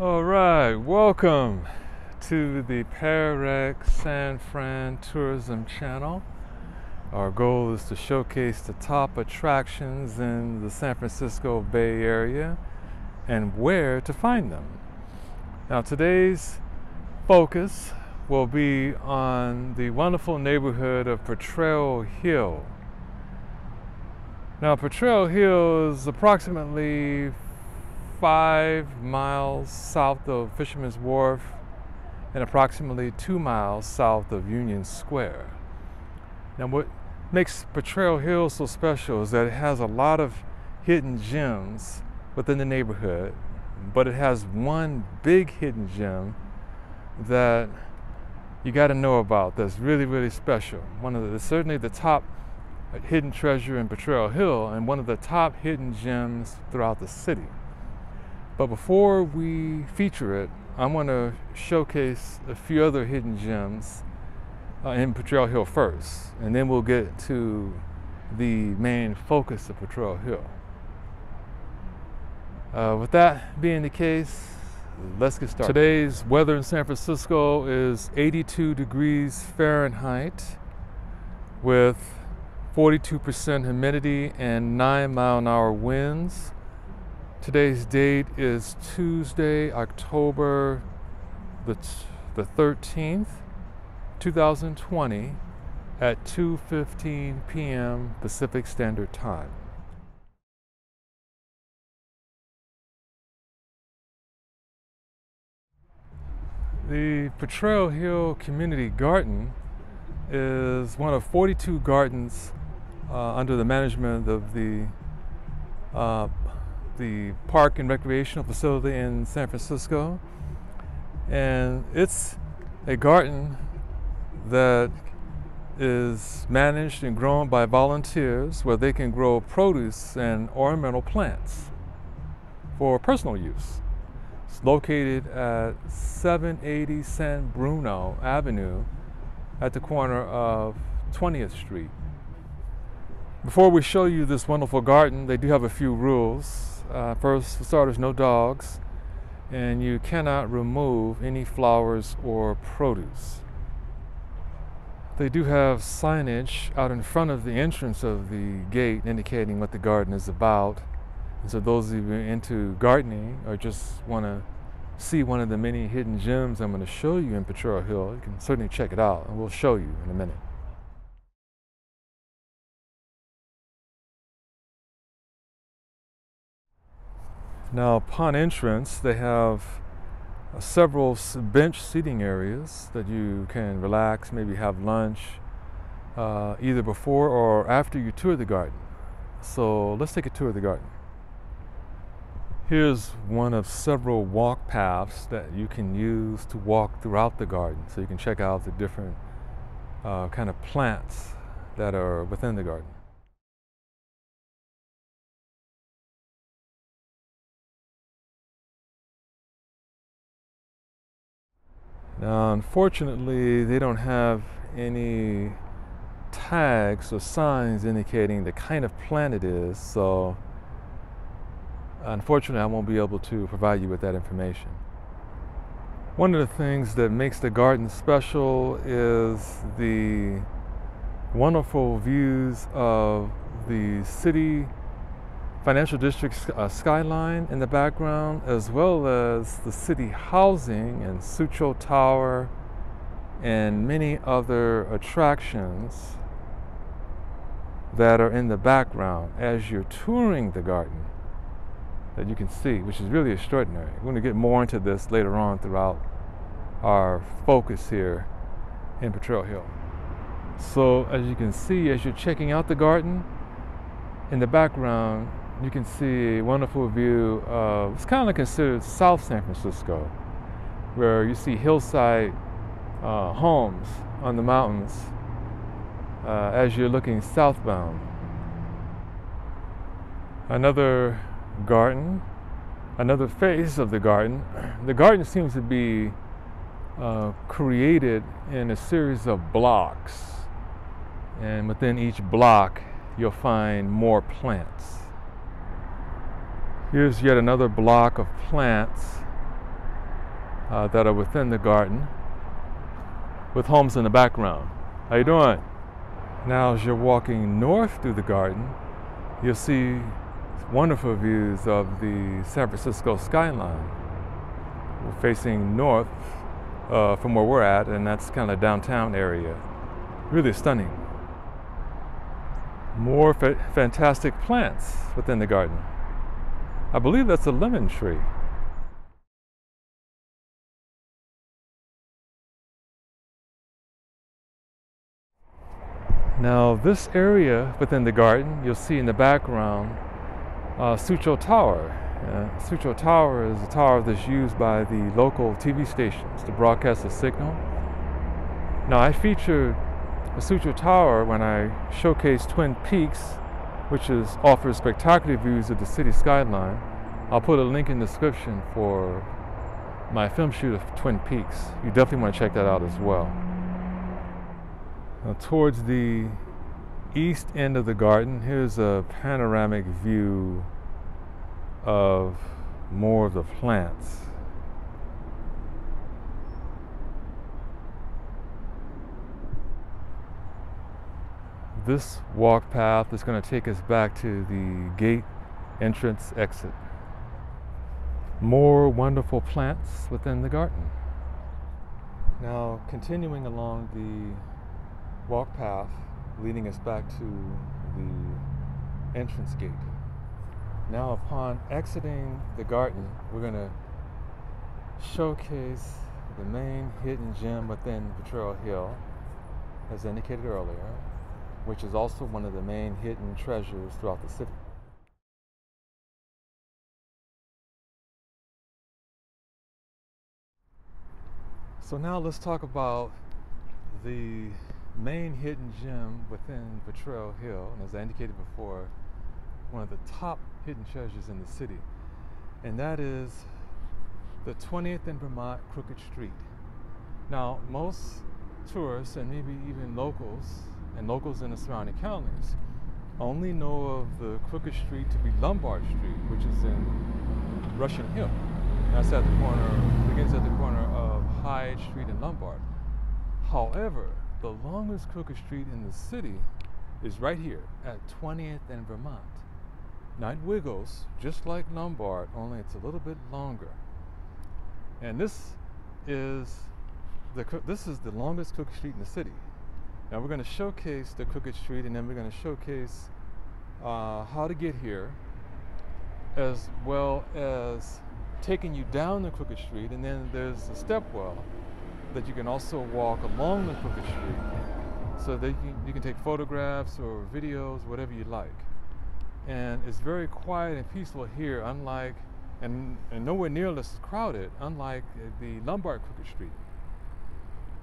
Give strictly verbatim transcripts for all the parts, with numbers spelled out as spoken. All right, welcome to the Potrero San Fran Tourism Channel. Our goal is to showcase the top attractions in the San Francisco Bay Area and where to find them. Now today's focus will be on the wonderful neighborhood of Potrero Hill. Now Potrero Hill is approximately five miles south of Fisherman's Wharf and approximately two miles south of Union Square. Now what makes Potrero Hill so special is that it has a lot of hidden gems within the neighborhood, but it has one big hidden gem that you got to know about that's really, really special. One of the, certainly the top hidden treasure in Potrero Hill and one of the top hidden gems throughout the city. But before we feature it, I'm going to showcase a few other hidden gems uh, in Potrero Hill first, and then we'll get to the main focus of Potrero Hill. Uh, with that being the case, let's get started. Today's weather in San Francisco is eighty-two degrees Fahrenheit with forty-two percent humidity and nine mile an hour winds. Today's date is Tuesday, October the, the thirteenth, two thousand twenty at two fifteen p m Pacific Standard Time. The Potrero Hill Community Garden is one of forty-two gardens uh, under the management of the uh, the park and recreational facility in San Francisco, and it's a garden that is managed and grown by volunteers where they can grow produce and ornamental plants for personal use. It's located at seven eighty San Bruno Avenue at the corner of twentieth street. Before we show you this wonderful garden, they do have a few rules. Uh, first, for starters, no dogs, and you cannot remove any flowers or produce. They do have signage out in front of the entrance of the gate indicating what the garden is about. And so those of you into gardening or just want to see one of the many hidden gems I'm going to show you in Potrero Hill, you can certainly check it out, and we'll show you in a minute. Now upon entrance, they have uh, several bench seating areas that you can relax, maybe have lunch, uh, either before or after you tour the garden. So let's take a tour of the garden. Here's one of several walk paths that you can use to walk throughout the garden. So you can check out the different uh, kind of plants that are within the garden. Now, unfortunately, they don't have any tags or signs indicating the kind of plant it is, so unfortunately, I won't be able to provide you with that information. One of the things that makes the garden special is the wonderful views of the city Financial District uh, skyline in the background, as well as the city housing and Sutro Tower and many other attractions that are in the background as you're touring the garden that you can see, which is really extraordinary. We're going to get more into this later on throughout our focus here in Potrero Hill. So as you can see, as you're checking out the garden, in the background you can see a wonderful view of, it's kind of considered South San Francisco, where you see hillside uh, homes on the mountains uh, as you're looking southbound. Another garden, another phase of the garden. The garden seems to be uh, created in a series of blocks, and within each block you'll find more plants. Here's yet another block of plants uh, that are within the garden with homes in the background. How you doing? Now, as you're walking north through the garden, you'll see wonderful views of the San Francisco skyline. We're facing north uh, from where we're at, and that's kind of downtown area. Really stunning. More fa fantastic plants within the garden. I believe that's a lemon tree. Now, this area within the garden, you'll see in the background, uh, Sutro Tower. Uh, Sutro Tower is a tower that's used by the local T V stations to broadcast a signal. Now, I featured the Sutro Tower when I showcased Twin Peaks, which is, offers spectacular views of the city skyline. I'll put a link in the description for my film shoot of Twin Peaks. You definitely want to check that out as well. Now, towards the east end of the garden, here's a panoramic view of more of the plants. This walk path is going to take us back to the gate entrance exit. More wonderful plants within the garden. Now, continuing along the walk path leading us back to the entrance gate. Now, upon exiting the garden, we're going to showcase the main hidden gem within Potrero Hill, as indicated earlier, which is also one of the main hidden treasures throughout the city. So now let's talk about the main hidden gem within Potrero Hill, and as I indicated before, one of the top hidden treasures in the city, and that is the twentieth and Vermont Crooked Street. Now, most tourists, and maybe even locals, and locals in the surrounding counties, only know of the Crooked Street to be Lombard Street, which is in Russian Hill. That's at the corner, begins at the corner of Hyde Street and Lombard. However, the longest Crooked Street in the city is right here at twentieth and Vermont. Now, it wiggles just like Lombard, only it's a little bit longer. And this is the this is the longest Crooked Street in the city. Now, we're going to showcase the Crooked Street, and then we're going to showcase uh, how to get here, as well as taking you down the Crooked Street, and then there's a step well that you can also walk along the Crooked Street, so that you can, you can take photographs or videos, whatever you like. And it's very quiet and peaceful here, unlike, and, and nowhere near less crowded, unlike the Lombard Crooked Street.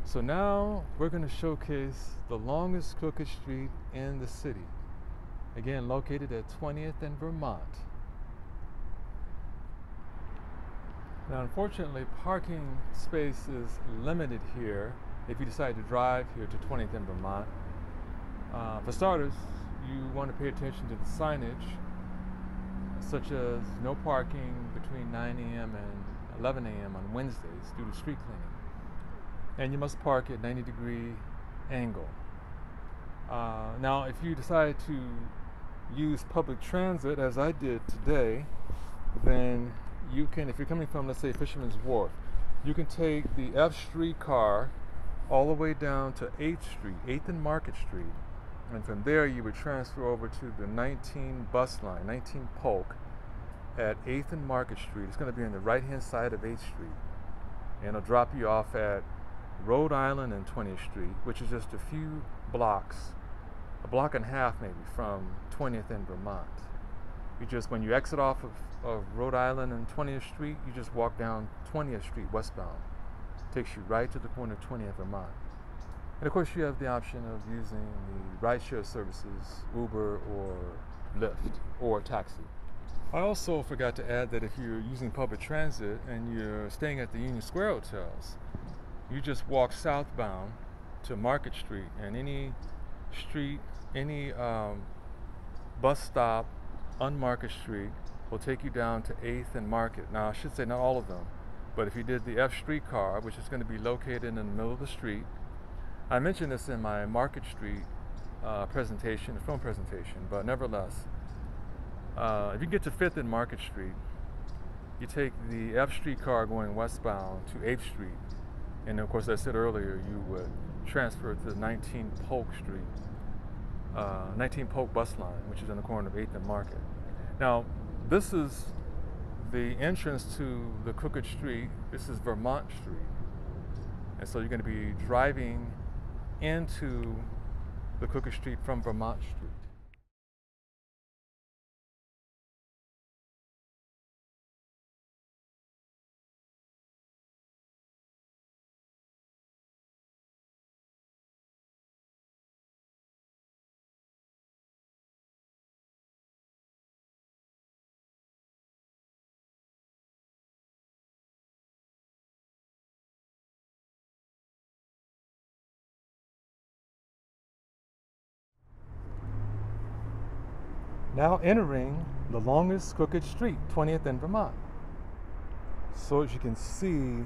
So now we're going to showcase the longest Crooked Street in the city, again located at twentieth and Vermont. Now, unfortunately, parking space is limited here if you decide to drive here to twentieth and Vermont. Uh, for starters, you want to pay attention to the signage, such as no parking between nine A M and eleven A M on Wednesdays due to street cleaning. And you must park at ninety degree angle. Uh, now, if you decide to use public transit, as I did today, then you can, if you're coming from, let's say, Fisherman's Wharf, you can take the F Street car all the way down to eighth Street, eighth and Market Street, and from there you would transfer over to the nineteen bus line, nineteen Polk, at eighth and Market Street. It's going to be on the right-hand side of eighth Street, and it'll drop you off at Rhode Island and twentieth Street, which is just a few blocks, a block and a half maybe, from twentieth and Vermont. You just, when you exit off of, of Rhode Island and twentieth Street, you just walk down twentieth Street westbound. Takes you right to the corner of twentieth and Vermont. And of course, you have the option of using the rideshare services, Uber or Lyft or taxi. I also forgot to add that if you're using public transit and you're staying at the Union Square hotels, you just walk southbound to Market Street, and any street, any um, bus stop on Market Street will take you down to eighth and Market. Now, I should say not all of them, But if you did the F Street car, which is going to be located in the middle of the street, I mentioned this in my Market Street uh, presentation, film presentation, but nevertheless, uh, if you get to fifth and Market Street, you take the F Street car going westbound to eighth Street, and of course, as I said earlier, you would transfer to the nineteen Polk Street, uh, nineteen Polk bus line, which is in the corner of eighth and Market. Now, this is the entrance to the Crooked Street. This is Vermont Street, and so you're going to be driving into the Crooked Street from Vermont Street. Now entering the longest crooked street, twentieth and Vermont. So as you can see,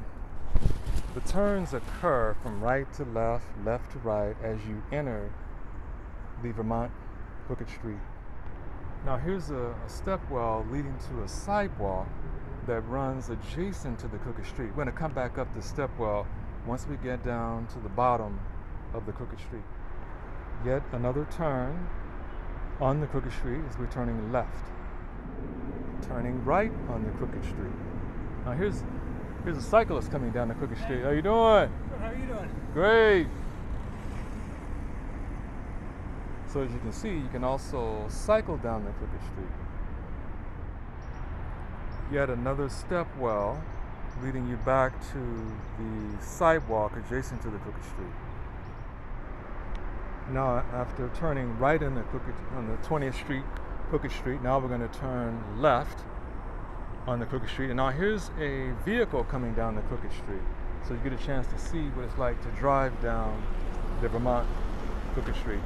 the turns occur from right to left, left to right as you enter the Vermont Crooked Street. Now here's a, a stepwell leading to a sidewalk that runs adjacent to the Crooked Street. We're gonna come back up the stepwell once we get down to the bottom of the Crooked Street. Yet another turn on the Crooked Street as we're turning left, turning right on the Crooked Street. Now here's here's a cyclist coming down the Crooked Street. Hey. How you doing? How are you doing? Great. So as you can see, you can also cycle down the Crooked Street. Yet another stepwell leading you back to the sidewalk adjacent to the Crooked Street. Now, after turning right in the crooked, on the twentieth Street, Crooked Street, now we're going to turn left on the Crooked Street. And now here's a vehicle coming down the Crooked Street. So you get a chance to see what it's like to drive down the Vermont Crooked Street.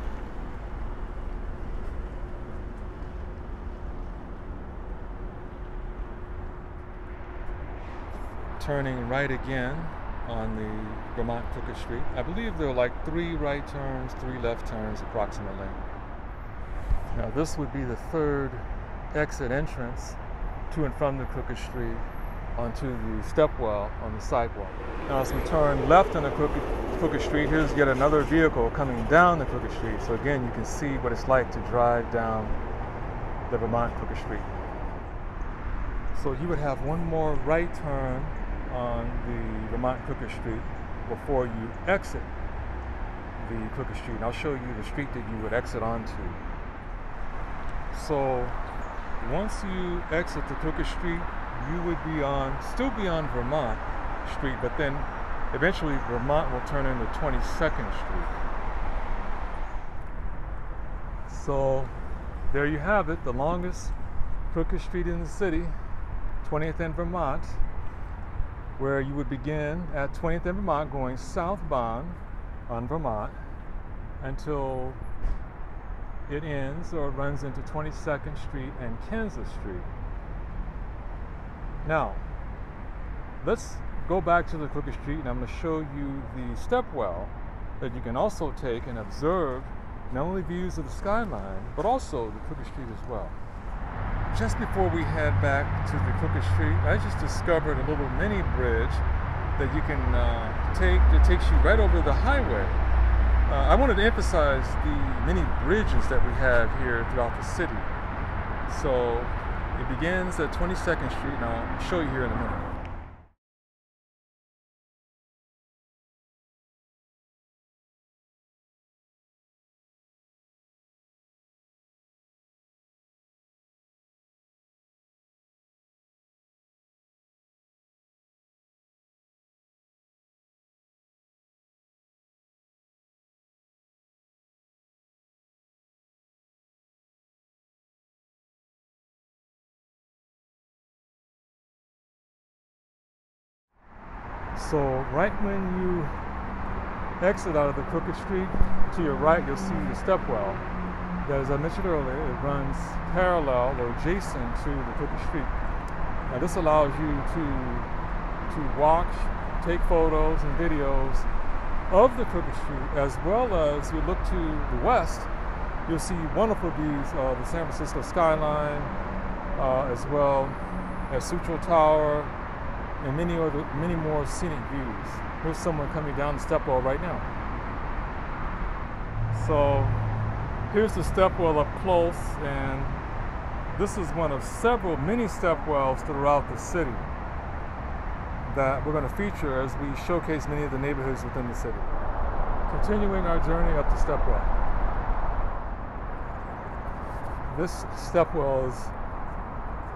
Turning right again on the Vermont Crooked Street. I believe there are like three right turns, three left turns approximately. Now this would be the third exit entrance to and from the Crooked Street onto the stepwell on the sidewalk. Now as we turn left on the Crooked, Crooked Street, here's yet another vehicle coming down the Crooked Street. So again, you can see what it's like to drive down the Vermont Crooked Street. So you would have one more right turn on the Vermont Crooked Street before you exit the Crooked Street. And I'll show you the street that you would exit onto. So once you exit the Crooked Street, you would be on, still be on Vermont Street, but then eventually Vermont will turn into twenty-second Street. So there you have it, the longest Crooked Street in the city, twentieth and Vermont, where you would begin at twentieth and Vermont going southbound on Vermont until it ends or runs into twenty-second Street and Kansas Street. Now, let's go back to the Crooked Street and I'm going to show you the stepwell that you can also take and observe not only views of the skyline, but also the Crooked Street as well. Just before we head back to the Crooked Street, I just discovered a little mini bridge that you can uh, take that takes you right over the highway. Uh, I wanted to emphasize the many bridges that we have here throughout the city. So it begins at twenty-second Street, and I'll show you here in a minute. So right when you exit out of the Crooked Street, to your right you'll see the stepwell that, as I mentioned earlier, it runs parallel or adjacent to the Crooked Street. Now this allows you to to watch, take photos and videos of the Crooked Street, as well as you look to the west, you'll see wonderful views of the San Francisco skyline, uh, as well as Sutro Tower, and many other, many more scenic views. Here's someone coming down the stepwell right now. So here's the stepwell up close, and this is one of several mini stepwells throughout the city that we're going to feature as we showcase many of the neighborhoods within the city. Continuing our journey up the stepwell. This stepwell is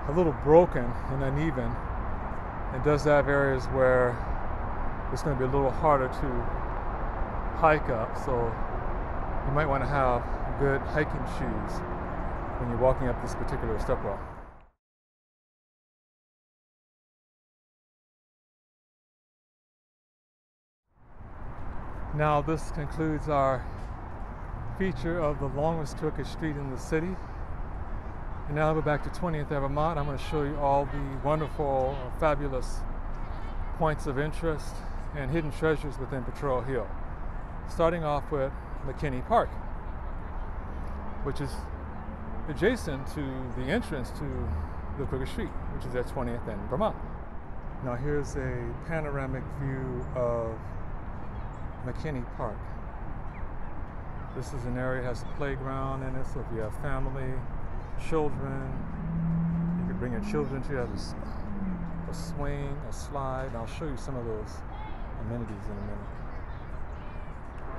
a little broken and uneven. It does have areas where it's going to be a little harder to hike up, so you might want to have good hiking shoes when you're walking up this particular stepwell. Now this concludes our feature of the longest crooked street in the city. And now we're back to twentieth and Vermont. I'm going to show you all the wonderful, fabulous points of interest and hidden treasures within Potrero Hill. Starting off with McKinley Park, which is adjacent to the entrance to the Crooked Street, which is at twentieth and Vermont. Now here's a panoramic view of McKinley Park. This is an area that has a playground in it, so if you have family, children, you can bring your children to. It has a, a swing, a slide, and I'll show you some of those amenities in a minute.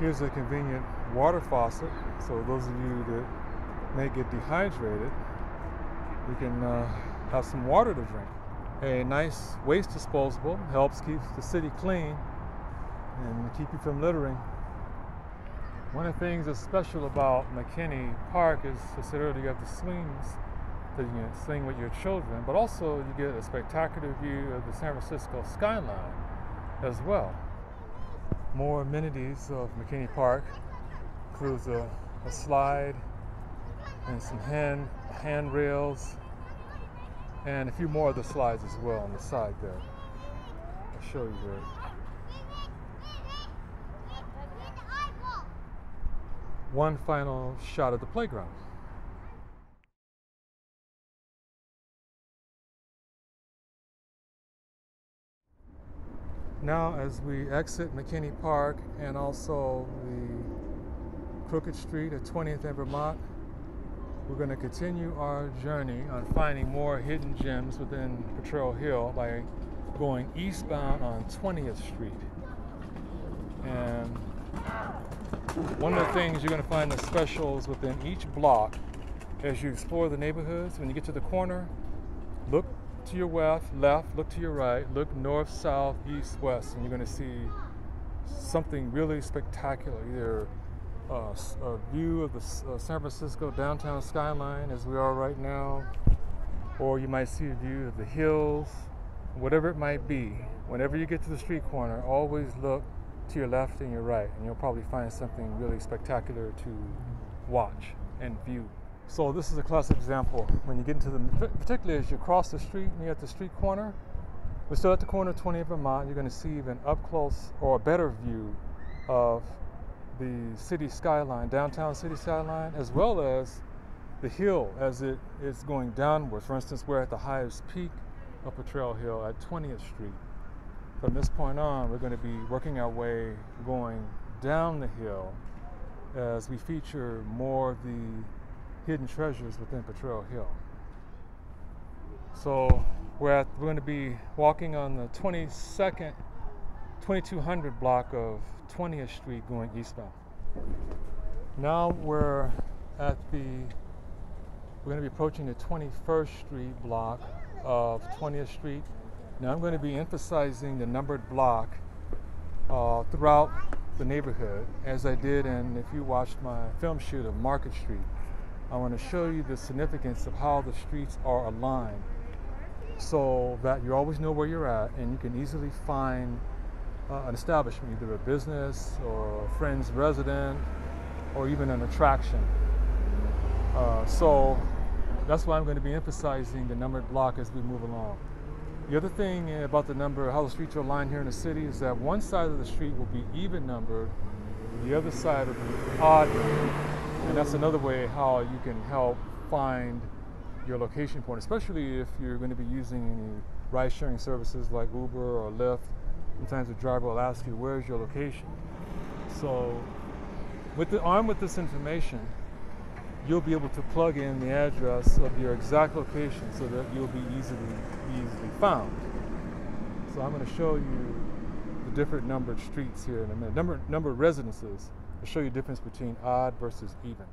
Here's a convenient water faucet, so those of you that may get dehydrated, you can uh, have some water to drink. A nice waste disposable helps keep the city clean and keep you from littering. One of the things that's special about McKinley Park is considered you have the swings that you can swing with your children, but also you get a spectacular view of the San Francisco skyline as well. More amenities of McKinley Park includes a, a slide and some hand handrails and a few more of the slides as well on the side there. I'll show you there. One final shot at the playground. Now as we exit McKinley Park and also the Crooked Street at twentieth and Vermont, we're going to continue our journey on finding more hidden gems within Potrero Hill by going eastbound on twentieth Street. And one of the things you're going to find the specials within each block as you explore the neighborhoods. When you get to the corner, look to your left, left, look to your right, look north, south, east, west, and you're going to see something really spectacular. Either uh, a view of the uh, San Francisco downtown skyline as we are right now, or you might see a view of the hills, whatever it might be. Whenever you get to the street corner, always look to your left and your right, and you'll probably find something really spectacular to watch and view. So this is a classic example. When you get into the, particularly as you cross the street and you're at the street corner, we're still at the corner of twentieth and Vermont, you're going to see even up close or a better view of the city skyline, downtown city skyline, as well as the hill as it is going downwards. For instance, we're at the highest peak of Potrero Hill at twentieth Street. From this point on, we're going to be working our way going down the hill as we feature more of the hidden treasures within Potrero Hill. So we're, at, we're going to be walking on the twenty-second, twenty-two hundred block of twentieth Street going eastbound. Now we're at the, we're going to be approaching the twenty-first Street block of twentieth Street. Now I'm going to be emphasizing the numbered block uh, throughout the neighborhood, as I did, and if you watched my film shoot of Market Street, I want to show you the significance of how the streets are aligned so that you always know where you're at and you can easily find uh, an establishment, either a business or a friend's resident or even an attraction. Uh, so that's why I'm going to be emphasizing the numbered block as we move along. The other thing about the number, how the streets are aligned here in the city, is that one side of the street will be even numbered, the other side will be odd numbered. And that's another way how you can help find your location point, especially if you're going to be using any ride-sharing services like Uber or Lyft. Sometimes the driver will ask you, where's your location? So with the, armed with this information, you'll be able to plug in the address of your exact location so that you'll be easily, easily found. So I'm going to show you the different numbered streets here in a minute, number, number of residences. I'll show you the difference between odd versus even.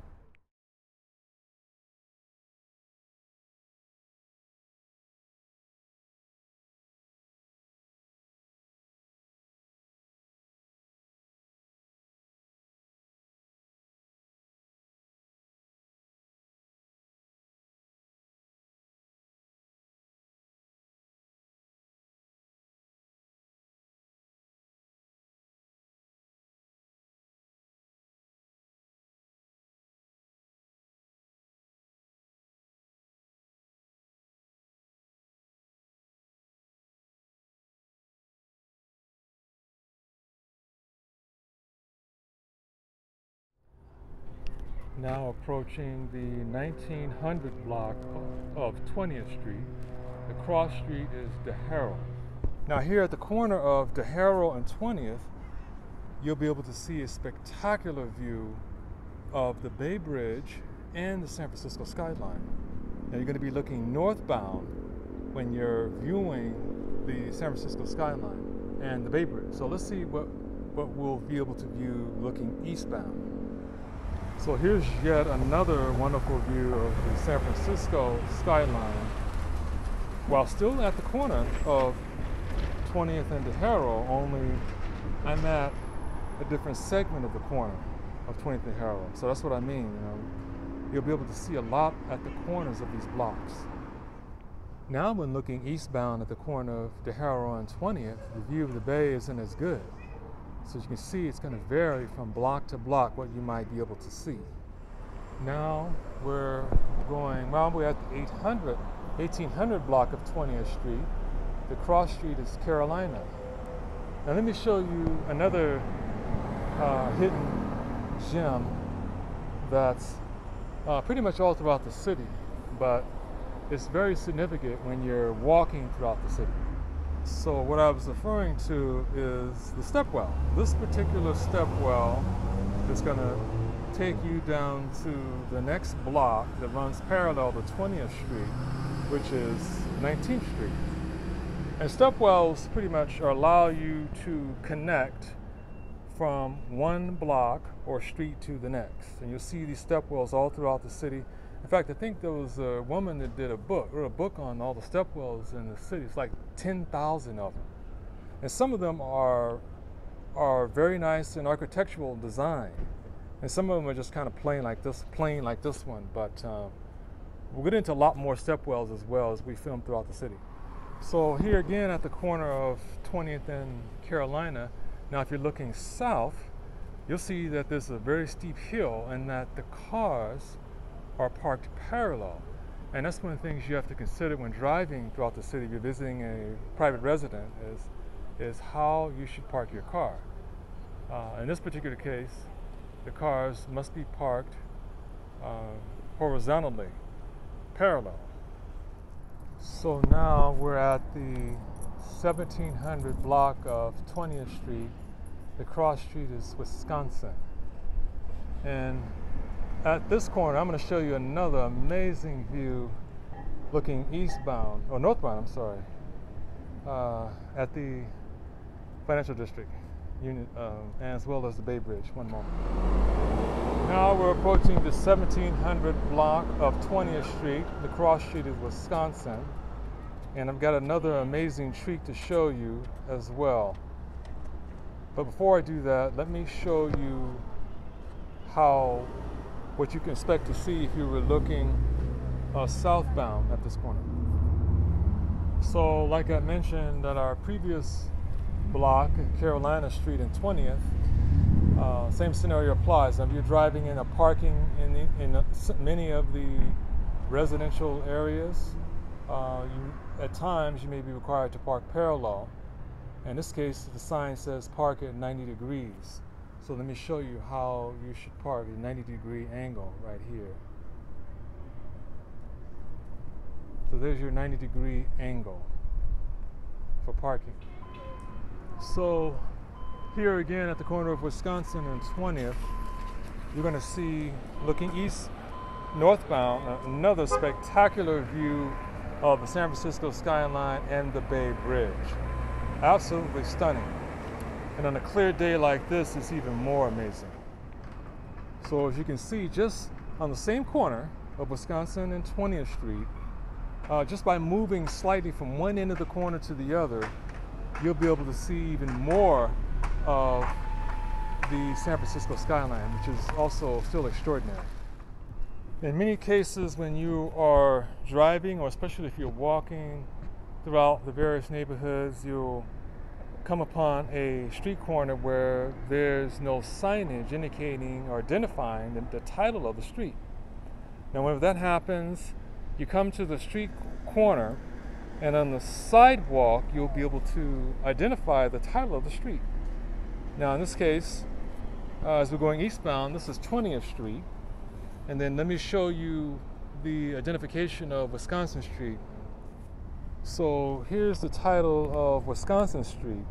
Now approaching the nineteen hundred block of twentieth Street. The cross street is De Haro. Now here at the corner of De Haro and twentieth, you'll be able to see a spectacular view of the Bay Bridge and the San Francisco skyline. Now you're going to be looking northbound when you're viewing the San Francisco skyline and the Bay Bridge. So let's see what, what we'll be able to view looking eastbound. So here's yet another wonderful view of the San Francisco skyline, while still at the corner of twentieth and De Haro, only I'm at a different segment of the corner of twentieth and De Haro. So that's what I mean, you know, you'll be able to see a lot at the corners of these blocks. Now when looking eastbound at the corner of De Haro and twentieth, the view of the bay isn't as good. So as you can see, it's going to vary from block to block what you might be able to see. Now we're going, well, we're at the eighteen hundred block of twentieth Street. The cross street is Carolina. Now let me show you another uh, hidden gem that's uh, pretty much all throughout the city, but it's very significant when you're walking throughout the city. So what I was referring to is the stepwell. This particular stepwell is going to take you down to the next block that runs parallel to twentieth Street, which is nineteenth Street. And stepwells pretty much allow you to connect from one block or street to the next. And you'll see these stepwells all throughout the city. In fact, I think there was a woman that did a book, wrote a book on all the stepwells in the city. It's like ten thousand of them. And some of them are, are very nice in architectural design. And some of them are just kind of plain like this, plain like this one. But um, we'll get into a lot more stepwells as well as we film throughout the city. So here again at the corner of twentieth and Carolina, now if you're looking south, you'll see that there's a very steep hill and that the cars are parked parallel. And that's one of the things you have to consider when driving throughout the city, if you're visiting a private resident, is, is how you should park your car. Uh, in this particular case, the cars must be parked uh, horizontally, parallel. So now we're at the seventeen hundred block of twentieth Street. The cross street is Wisconsin. And at this corner, I'm going to show you another amazing view looking eastbound, or northbound, I'm sorry, uh, at the Financial District, Union, uh, as well as the Bay Bridge. One moment. Now we're approaching the seventeen hundred block of twentieth Street. The cross street is Wisconsin. And I've got another amazing treat to show you as well. But before I do that, let me show you how what you can expect to see if you were looking uh, southbound at this corner. So like I mentioned at our previous block, Carolina Street and twentieth, uh, same scenario applies. Now if you're driving in a parking in, the, in a, many of the residential areas, uh, you, at times you may be required to park parallel. In this case, the sign says park at ninety degrees. So let me show you how you should park at a ninety degree angle right here. So there's your ninety degree angle for parking. So here again at the corner of Wisconsin and twentieth, you're going to see, looking east, northbound, another spectacular view of the San Francisco skyline and the Bay Bridge. Absolutely stunning. And on a clear day like this, it's even more amazing. So as you can see, just on the same corner of Wisconsin and twentieth Street, uh, just by moving slightly from one end of the corner to the other, you'll be able to see even more of the San Francisco skyline, which is also still extraordinary. In many cases, when you are driving, or especially if you're walking throughout the various neighborhoods, you'll come upon a street corner where there's no signage indicating or identifying the, the title of the street. Now, whenever that happens, you come to the street corner, and on the sidewalk, you'll be able to identify the title of the street. Now, in this case, uh, as we're going eastbound, this is twentieth Street, and then let me show you the identification of Wisconsin Street. So here's the title of Wisconsin Street,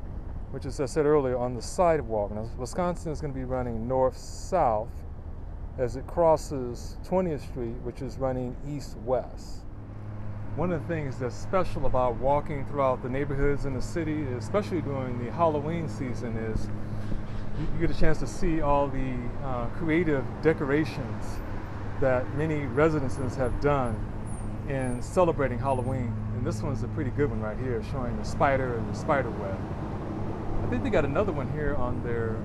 which, as I said earlier, on the sidewalk. Now, Wisconsin is going to be running north-south as it crosses twentieth Street, which is running east-west. One of the things that's special about walking throughout the neighborhoods in the city, especially during the Halloween season, is you get a chance to see all the uh, creative decorations that many residences have done in celebrating Halloween. And this one's a pretty good one right here, showing the spider and the spider web. I think they got another one here on their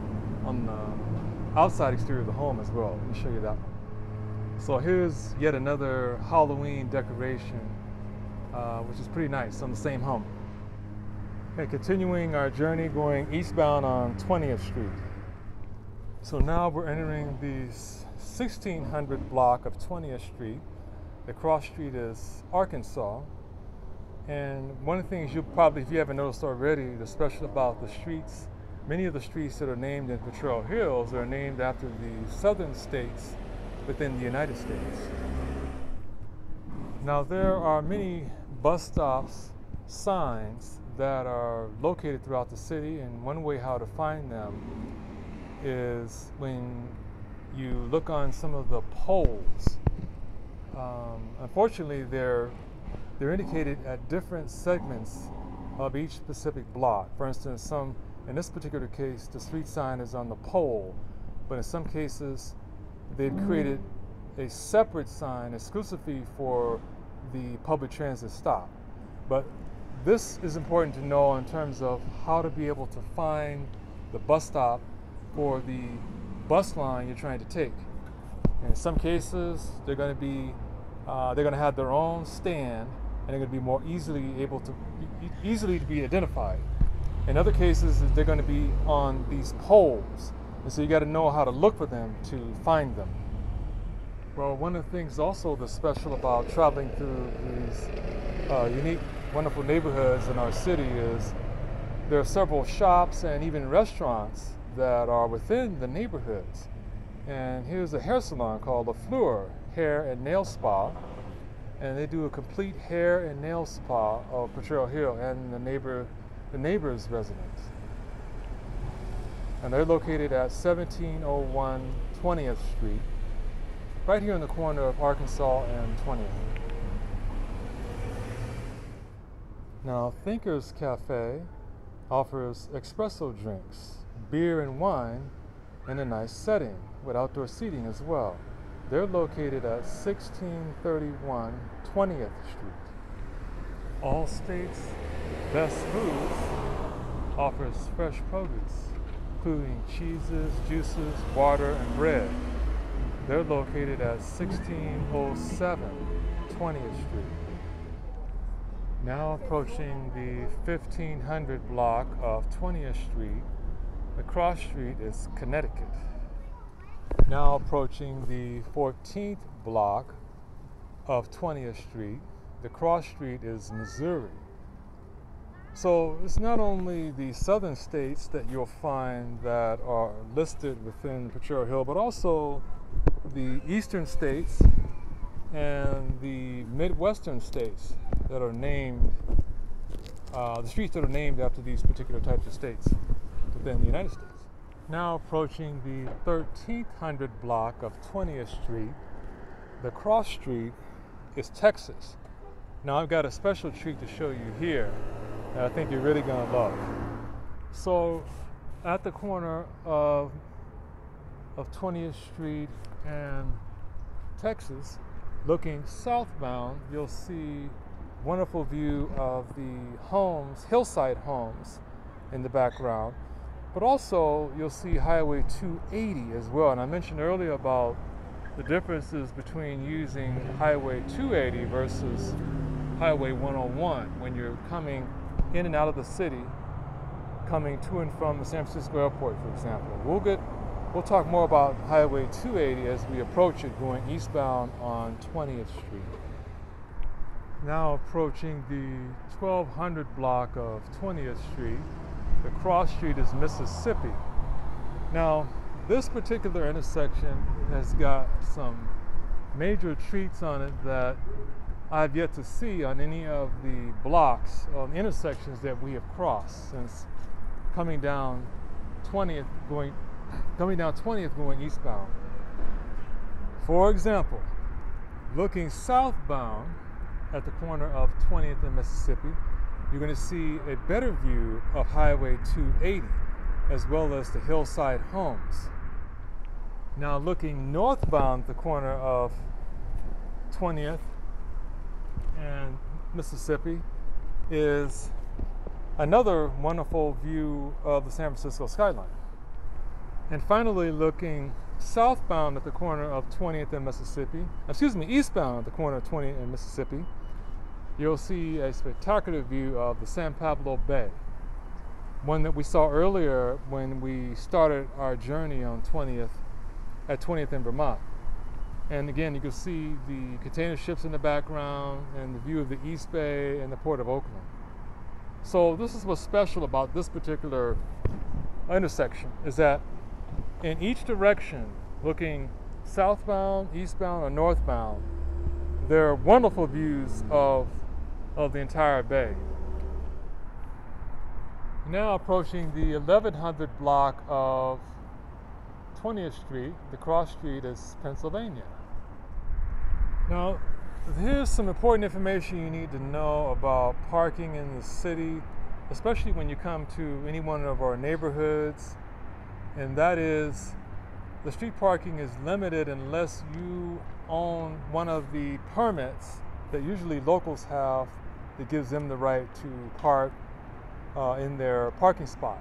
on the outside exterior of the home as well. Let me show you that one. So here's yet another Halloween decoration, uh, which is pretty nice, on the same home. Okay, continuing our journey going eastbound on twentieth Street. So now we're entering the sixteen hundred block of twentieth Street. The cross street is Arkansas. And one of the things you probably, if you haven't noticed already, the special about the streets, many of the streets that are named in Potrero Hills are named after the southern states within the United States. Now, there are many bus stops signs that are located throughout the city, and one way how to find them is when you look on some of the poles. Um, unfortunately, they're, they're indicated at different segments of each specific block. For instance, some, in this particular case, the street sign is on the pole, but in some cases, they've created a separate sign exclusively for the public transit stop. But this is important to know in terms of how to be able to find the bus stop for the bus line you're trying to take. In some cases, they're going to be, uh, they're going to have their own stand, and they're going to be more easily able to, e easily to be identified. In other cases, they're going to be on these poles, and so you got to know how to look for them to find them. Well, one of the things also that's special about traveling through these uh, unique, wonderful neighborhoods in our city is there are several shops and even restaurants that are within the neighborhoods. And here's a hair salon called La Fleur Hair and Nail Spa. And they do a complete hair and nail spa of Potrero Hill and the neighbor, the neighbor's residence. And they're located at seventeen oh one twentieth Street, right here in the corner of Arkansas and twentieth. Now, Thinker's Cafe offers espresso drinks, beer and wine, in a nice setting with outdoor seating as well. They're located at sixteen thirty-one twentieth Street. All States Best Foods offers fresh produce, including cheeses, juices, water, and bread. They're located at sixteen oh seven twentieth Street. Now approaching the fifteen hundred block of twentieth Street, the cross street is Connecticut. Now approaching the fourteenth block of twentieth Street, the cross street is Missouri. So it's not only the southern states that you'll find that are listed within Potrero Hill, but also the eastern states and the midwestern states that are named, uh, the streets that are named after these particular types of states within the United States. Now approaching the thirteen hundred block of twentieth Street, the cross street is Texas. Now I've got a special treat to show you here that I think you're really gonna love. So at the corner of, of twentieth Street and Texas, looking southbound, you'll see wonderful view of the homes, hillside homes in the background. But also, you'll see Highway two eighty as well. And I mentioned earlier about the differences between using Highway two eighty versus Highway one oh one when you're coming in and out of the city, coming to and from the San Francisco airport, for example. We'll, get, we'll talk more about Highway two eighty as we approach it, going eastbound on twentieth Street. Now approaching the twelve hundred block of twentieth Street, the cross street is Mississippi. Now, this particular intersection has got some major treats on it that I've yet to see on any of the blocks on intersections that we have crossed since coming down twentieth, going coming down twentieth, going eastbound. For example, looking southbound at the corner of twentieth and Mississippi, you're going to see a better view of Highway two eighty, as well as the hillside homes. Now looking northbound at the corner of twentieth and Mississippi is another wonderful view of the San Francisco skyline. And finally, looking southbound at the corner of twentieth and Mississippi, excuse me, eastbound at the corner of twentieth and Mississippi, you'll see a spectacular view of the San Pablo Bay, one that we saw earlier when we started our journey on twentieth, at twentieth and Vermont. And again, you can see the container ships in the background and the view of the East Bay and the Port of Oakland. So this is what's special about this particular intersection, is that in each direction, looking southbound, eastbound, or northbound, there are wonderful views of of the entire bay. Now approaching the eleven hundred block of twentieth Street, the cross street is Pennsylvania. Now, here's some important information you need to know about parking in the city, especially when you come to any one of our neighborhoods, and that is the street parking is limited unless you own one of the permits that usually locals have that gives them the right to park uh, in their parking spot.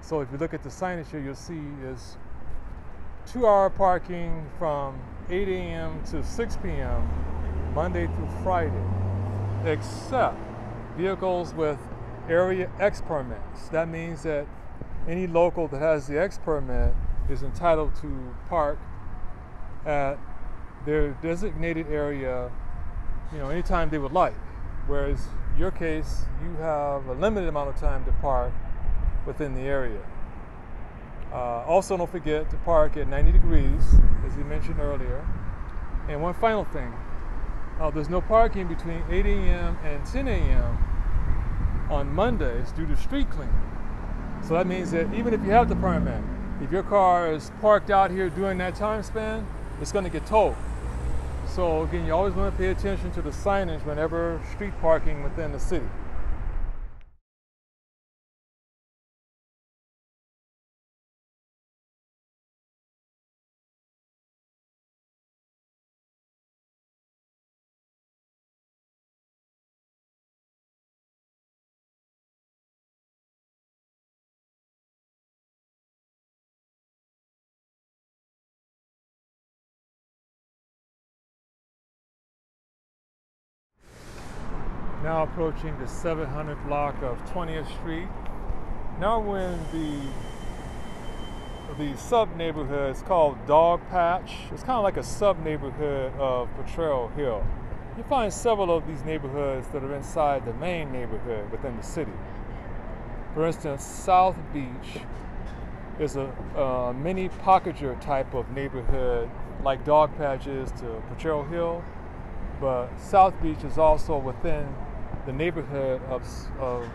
So if you look at the signage here, you'll see is two-hour parking from eight A M to six P M Monday through Friday, except vehicles with Area X permits. That means that any local that has the X permit is entitled to park at their designated area, you know, anytime they would like. Whereas in your case, you have a limited amount of time to park within the area. Uh, also, don't forget to park at ninety degrees, as we mentioned earlier. And one final thing, uh, there's no parking between eight A M and ten A M on Mondays due to street cleaning. So that means that even if you have the permit, if your car is parked out here during that time span, it's going to get towed. So again, you always want to pay attention to the signage whenever street parking within the city. Now approaching the seven hundred block of twentieth Street. Now we're in the, the sub-neighborhood. It's called Dog Patch. It's kind of like a sub-neighborhood of Potrero Hill. you find several of these neighborhoods that are inside the main neighborhood within the city. For instance, South Beach is a uh, mini pocketer type of neighborhood, like Dog Patch is to Potrero Hill, but South Beach is also within the neighborhood of, of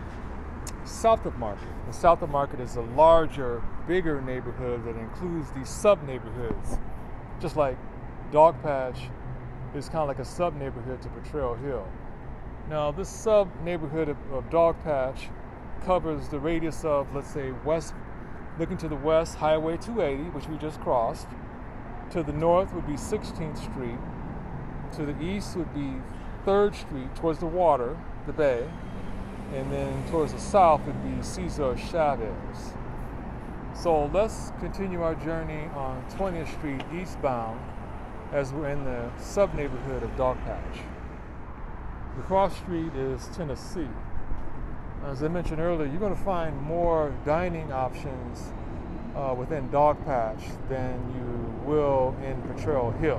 South of Market. And South of Market is a larger, bigger neighborhood that includes these sub-neighborhoods, just like Dog Patch is kind of like a sub-neighborhood to Potrero Hill. Now, this sub-neighborhood of, of Dog Patch covers the radius of, let's say, west, looking to the west, Highway two eighty, which we just crossed. To the north would be sixteenth street. To the east would be third street towards the water, the bay. And then towards the south would be Cesar Chavez. So let's continue our journey on twentieth street eastbound as we're in the sub-neighborhood of Dog Patch. The cross street is Tennessee. As I mentioned earlier, you're going to find more dining options uh, within Dog Patch than you will in Potrero Hill.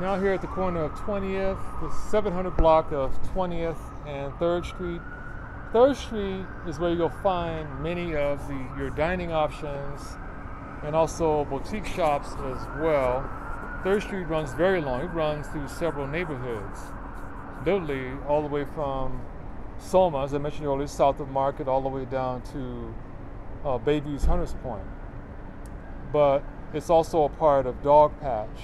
Now here at the corner of twentieth, the seven hundred block of twentieth and third street. third street is where you'll find many of the, your dining options and also boutique shops as well. third street runs very long. It runs through several neighborhoods, literally all the way from Soma, as I mentioned earlier, south of Market, all the way down to uh, Bayview's Hunters Point. But it's also a part of Dog Patch.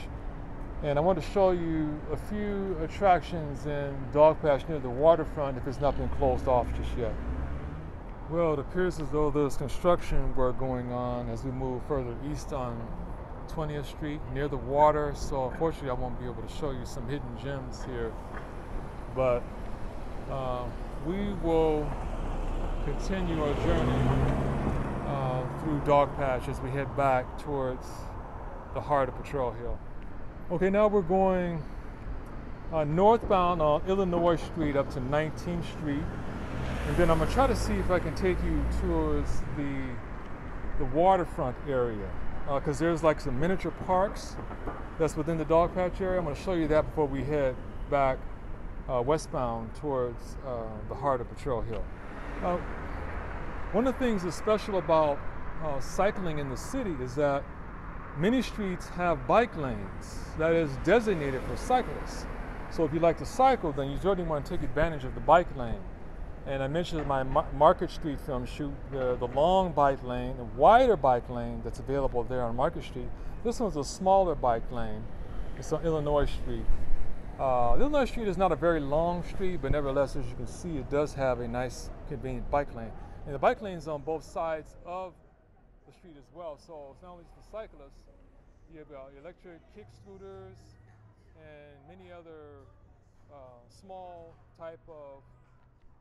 And I want to show you a few attractions in Dog Patch near the waterfront if it's not been closed off just yet. Well, it appears as though there's construction work going on as we move further east on twentieth street near the water, so unfortunately I won't be able to show you some hidden gems here. But uh, we will continue our journey uh, through Dog Patch as we head back towards the heart of Potrero Hill. Okay, now we're going uh, northbound on Illinois Street up to nineteenth street. And then I'm gonna try to see if I can take you towards the, the waterfront area. Uh, Cause there's like some miniature parks that's within the Dog Patch area. I'm gonna show you that before we head back uh, westbound towards uh, the heart of Potrero Hill. Uh, one of the things that's special about uh, cycling in the city is that many streets have bike lanes that is designated for cyclists. So if you like to cycle, then you certainly want to take advantage of the bike lane. And I mentioned in my Market Street film shoot, the, the long bike lane, the wider bike lane that's available there on Market Street. This one's a smaller bike lane. It's on Illinois Street. Uh, Illinois Street is not a very long street, but nevertheless, as you can see, it does have a nice, convenient bike lane. And the bike lane's on both sides of the street as well, so it's not only for cyclists, you have uh, electric kick scooters and many other uh, small type of,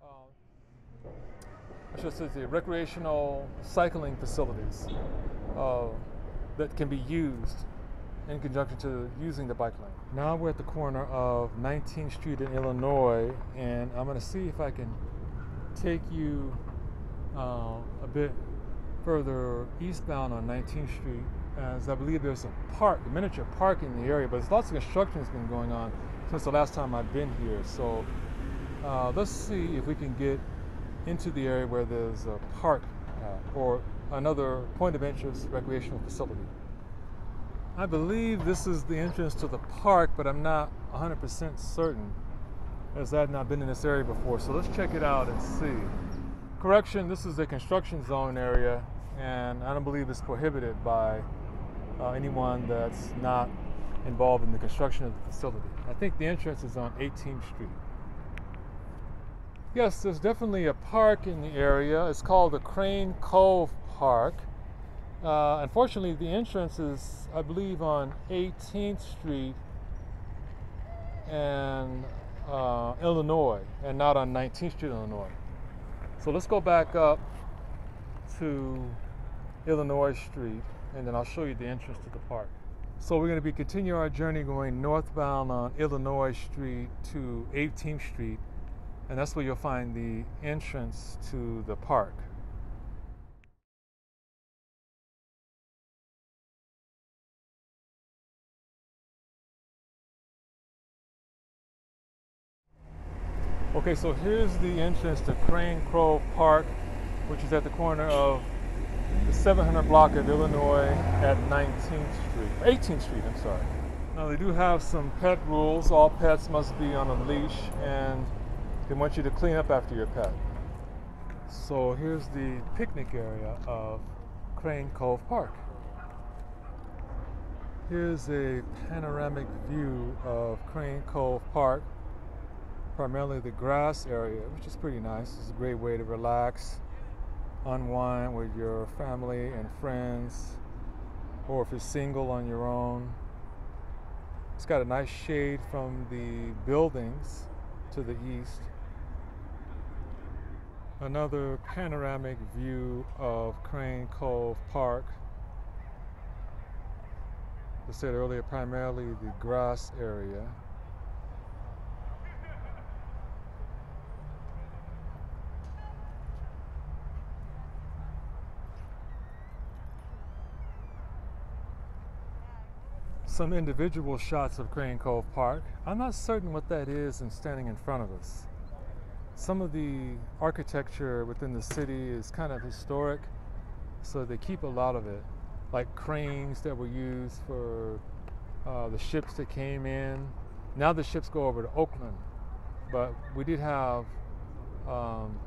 uh, I should say, the recreational cycling facilities uh, that can be used in conjunction to using the bike lane. Now we're at the corner of nineteenth street in Illinois, and I'm going to see if I can take you uh, a bit further eastbound on nineteenth street, as I believe there's a park, a miniature park in the area, but there's lots of construction that's been going on since the last time I've been here. So uh, let's see if we can get into the area where there's a park uh, or another point of interest recreational facility. I believe this is the entrance to the park, but I'm not one hundred percent certain, as I had not been in this area before. So let's check it out and see. Correction, this is a construction zone area, and I don't believe it's prohibited by uh, anyone that's not involved in the construction of the facility. I think the entrance is on eighteenth street. Yes, there's definitely a park in the area. It's called the Crane Cove Park. Uh, unfortunately, the entrance is, I believe, on eighteenth street and uh, Illinois, and not on nineteenth street, Illinois. So let's go back up to Illinois Street, and then I'll show you the entrance to the park. So we're going to be continuing our journey going northbound on Illinois Street to eighteenth street, and that's where you'll find the entrance to the park. Okay, so here's the entrance to Crane Cove Park, which is at the corner of the seven hundred block of Illinois at nineteenth Street, eighteenth Street, I'm sorry. Now they do have some pet rules. All pets must be on a leash and they want you to clean up after your pet. So here's the picnic area of Crane Cove Park. Here's a panoramic view of Crane Cove Park, primarily the grass area, which is pretty nice. It's a great way to relax, unwind with your family and friends, or if you're single, on your own. It's got a nice shade from the buildings to the east. Another panoramic view of Crane Cove Park. As I said earlier, primarily the grass area. Some individual shots of Crane Cove Park. I'm not certain what that is and standing in front of us. Some of the architecture within the city is kind of historic, so they keep a lot of it. Like cranes that were used for uh, the ships that came in. Now the ships go over to Oakland, but we did have um,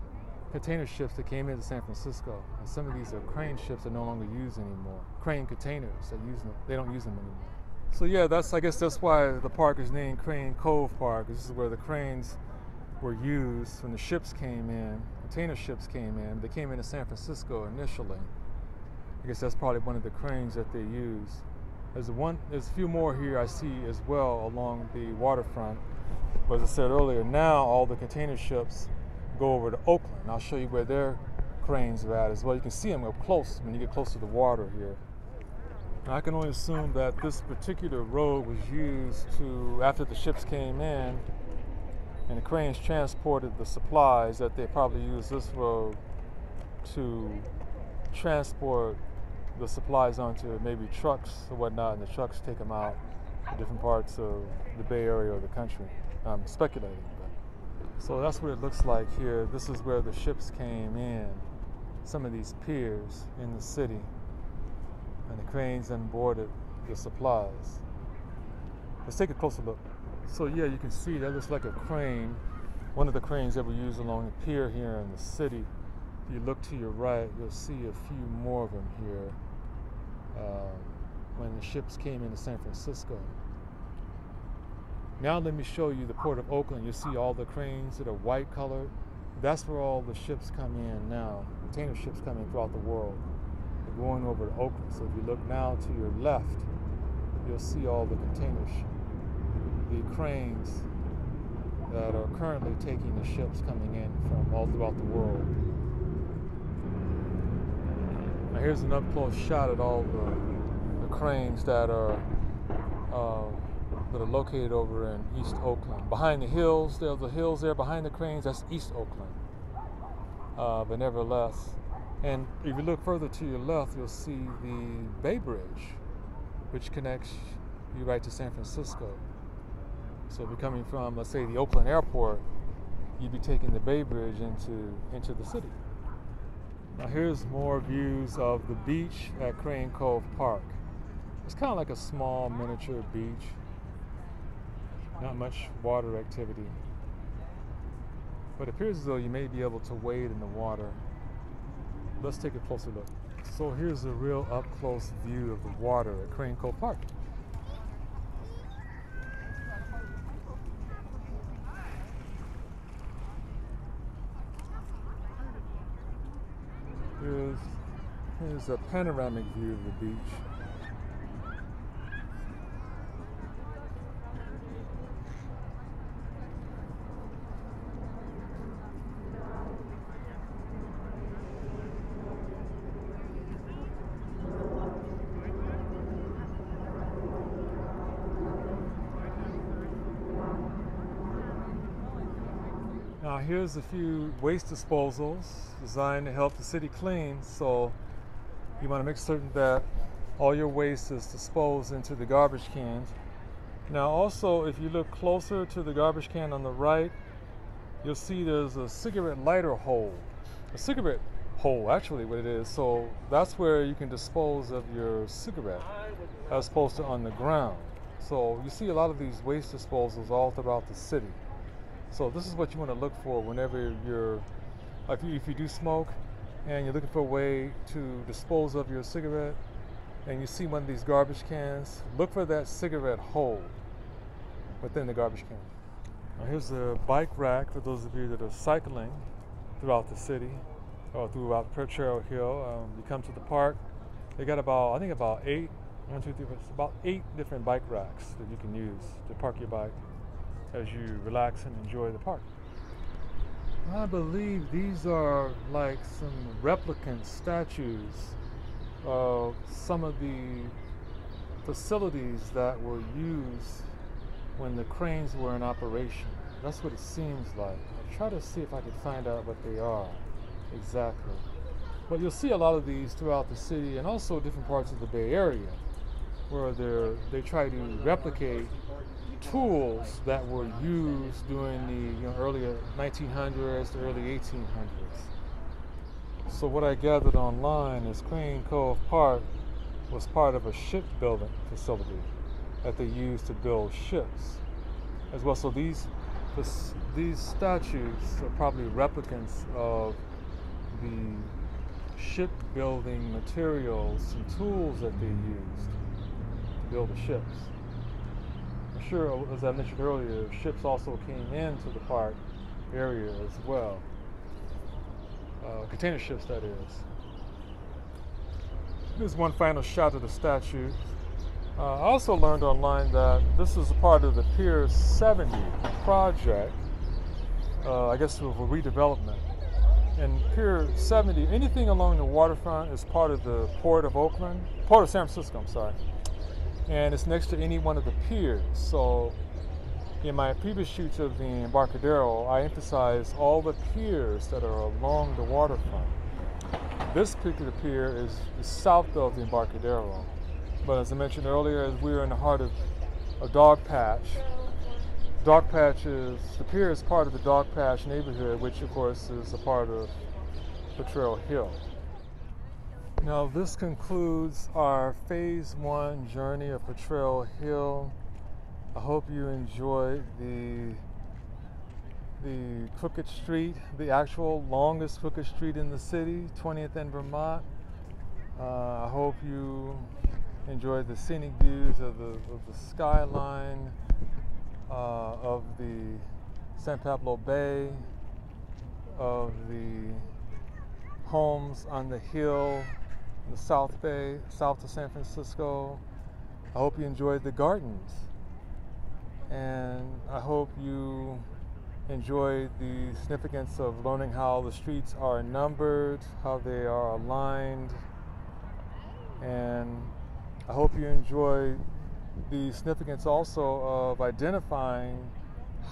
container ships that came into San Francisco, and some of these are crane ships that no longer use anymore. Crane containers that use them, they don't use them anymore. So yeah, that's I guess that's why the park is named Crane Cove Park. This is where the cranes were used when the ships came in. Container ships came in. They came into San Francisco initially. I guess that's probably one of the cranes that they use. There's one, there's a few more here I see as well along the waterfront. But as I said earlier, now all the container ships go over to Oakland. I'll show you where their cranes are at as well. You can see them up close when you get close to the water here. Now, I can only assume that this particular road was used to, after the ships came in and the cranes transported the supplies, that they probably used this road to transport the supplies onto maybe trucks or whatnot, and the trucks take them out to different parts of the Bay Area or the country. I'm speculating, but. So that's what it looks like here. This is where the ships came in, some of these piers in the city, and the cranes then boarded the supplies. Let's take a closer look. So yeah, you can see that looks like a crane, one of the cranes that we use along the pier here in the city. If you look to your right, you'll see a few more of them here um, when the ships came into San Francisco. Now let me show you the Port of Oakland. You see all the cranes that are white colored. That's where all the ships come in now. Container ships coming throughout the world. They're going over to Oakland. So if you look now to your left, you'll see all the containers, the cranes that are currently taking the ships coming in from all throughout the world. Now here's an up-close shot at all the, the cranes that are uh, that are located over in East Oakland. Behind the hills, there are the hills there behind the cranes. That's East Oakland. Uh, but nevertheless, and if you look further to your left, you'll see the Bay Bridge, which connects you right to San Francisco. So if you're coming from, let's say, the Oakland airport, you'd be taking the Bay Bridge into, into the city. Now here's more views of the beach at Crane Cove Park. It's kind of like a small miniature beach. Not much water activity. But it appears as though you may be able to wade in the water. Let's take a closer look. So here's a real up-close view of the water at Crane Cove Park. Here's, here's a panoramic view of the beach. Now here's a few waste disposals designed to help the city clean. So you want to make certain that all your waste is disposed into the garbage cans. Now also, if you look closer to the garbage can on the right, you'll see there's a cigarette lighter hole. A cigarette hole, actually, what it is. So that's where you can dispose of your cigarette as opposed to on the ground. So you see a lot of these waste disposals all throughout the city. So this is what you want to look for whenever you're, if you, if you do smoke and you're looking for a way to dispose of your cigarette and you see one of these garbage cans, look for that cigarette hole within the garbage can. Now here's the bike rack for those of you that are cycling throughout the city or throughout Potrero Hill. Um, you come to the park, they got about, I think about eight, one, two, three, about eight different bike racks that you can use to park your bike as you relax and enjoy the park. I believe these are like some replicant statues of some of the facilities that were used when the cranes were in operation. That's what it seems like. I'll try to see if I can find out what they are exactly. But you'll see a lot of these throughout the city and also different parts of the Bay Area where they're, they try to replicate tools that were used during the you know, early nineteen hundreds to early eighteen hundreds. So what I gathered online is Crane Cove Park was part of a shipbuilding facility that they used to build ships as well. So these, this, these statues are probably replicants of the shipbuilding materials and tools that they used to build the ships. I'm sure, as I mentioned earlier, ships also came into the park area as well. Uh, container ships, that is. Here's one final shot of the statue. Uh, I also learned online that this is a part of the Pier seventy project, uh, I guess for redevelopment. And Pier seventy, anything along the waterfront is part of the Port of Oakland, Port of San Francisco, I'm sorry. And it's next to any one of the piers. So in my previous shoots of the Embarcadero, I emphasized all the piers that are along the waterfront. This particular pier is, is south of the Embarcadero. But as I mentioned earlier, as we were in the heart of a Dog Patch, Dog Patch is, the pier is part of the Dog Patch neighborhood, which of course is a part of Potrero Hill. Now this concludes our phase one journey of Potrero Hill. I hope you enjoyed the, the Crooked Street, the actual longest crooked street in the city, twentieth and Vermont. Uh, I hope you enjoyed the scenic views of the, of the skyline uh, of the San Pablo Bay, of the homes on the hill, the South Bay, south of San Francisco. I hope you enjoyed the gardens. And I hope you enjoyed the significance of learning how the streets are numbered, how they are aligned. And I hope you enjoyed the significance also of identifying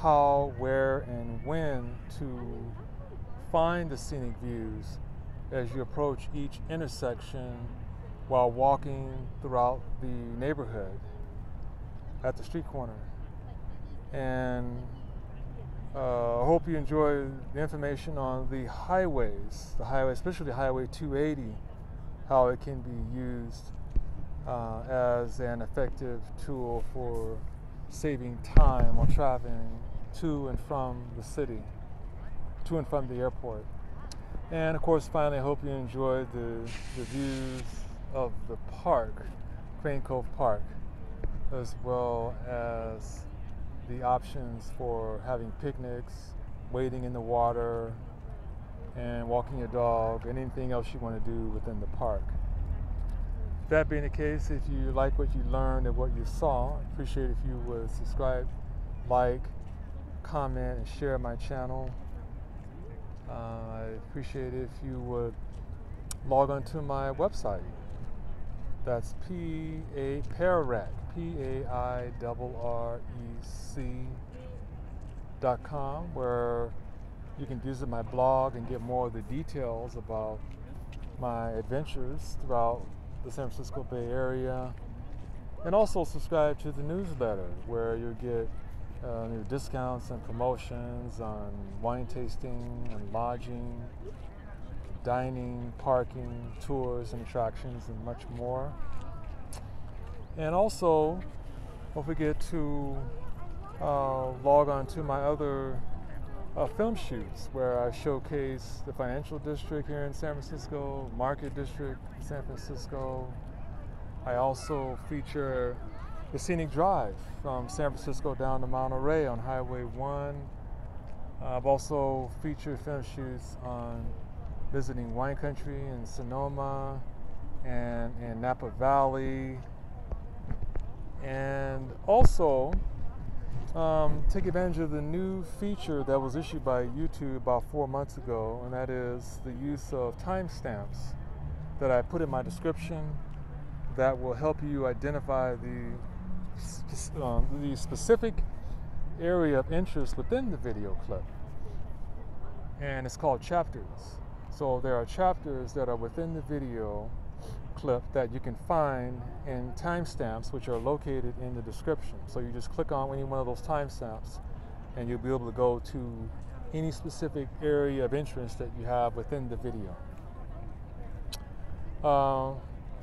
how, where, and when to find the scenic views as you approach each intersection while walking throughout the neighborhood at the street corner. And uh, I hope you enjoy the information on the highways, the highway, especially Highway two eighty, how it can be used uh, as an effective tool for saving time while traveling to and from the city, to and from the airport. And of course, finally, I hope you enjoyed the, the views of the park, Crane Cove Park, as well as the options for having picnics, wading in the water, and walking your dog, and anything else you want to do within the park. That being the case, if you like what you learned and what you saw, I'd appreciate if you would subscribe, like, comment, and share my channel. Uh, I appreciate it if you would log on to my website. That's P A Pairrec, P A I R R E C dot com, where you can visit my blog and get more of the details about my adventures throughout the San Francisco Bay Area. And also subscribe to the newsletter, where you'll get Uh, new discounts and promotions on wine tasting and lodging, dining, parking, tours and attractions, and much more. And also, don't forget to uh, log on to my other uh, film shoots where I showcase the Financial District here in San Francisco, Market District in San Francisco. I also feature the scenic drive from San Francisco down to Monterey on Highway one. Uh, I've also featured film shoots on visiting wine country in Sonoma and in Napa Valley. And also um, take advantage of the new feature that was issued by YouTube about four months ago, and that is the use of timestamps that I put in my description that will help you identify the Um, the specific area of interest within the video clip, and it's called chapters. So there are chapters that are within the video clip that you can find in timestamps, which are located in the description. So you just click on any one of those timestamps and you'll be able to go to any specific area of interest that you have within the video. uh,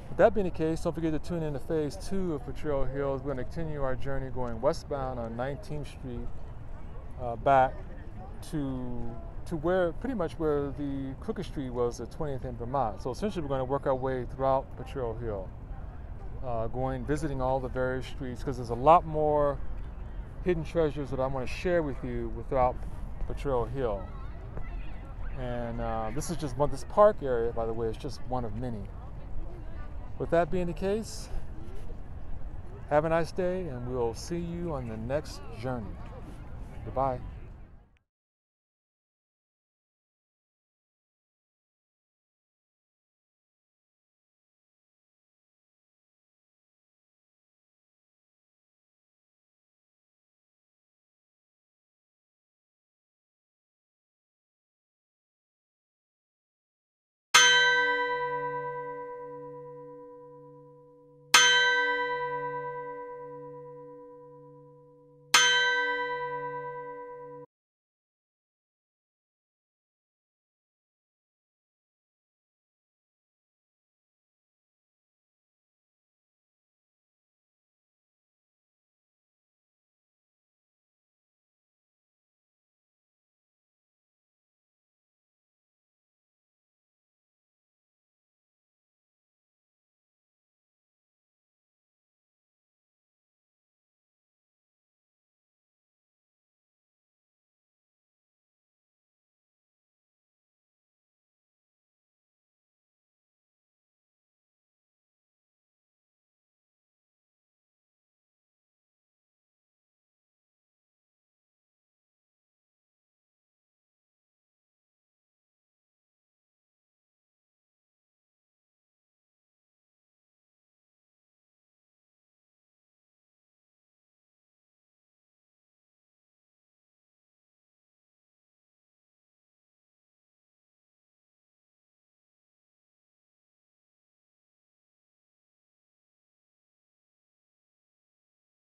With that being the case, don't forget to tune in to phase two of Potrero Hills. We're going to continue our journey going westbound on nineteenth Street uh, back to to where pretty much where the Crooked Street was at twentieth and Vermont. So essentially we're going to work our way throughout Potrero Hill, uh, going visiting all the various streets, because there's a lot more hidden treasures that I want to share with you throughout Potrero Hill. And uh, this is just one, this park area, by the way, is just one of many. With that being the case, have a nice day, and we'll see you on the next journey. Goodbye.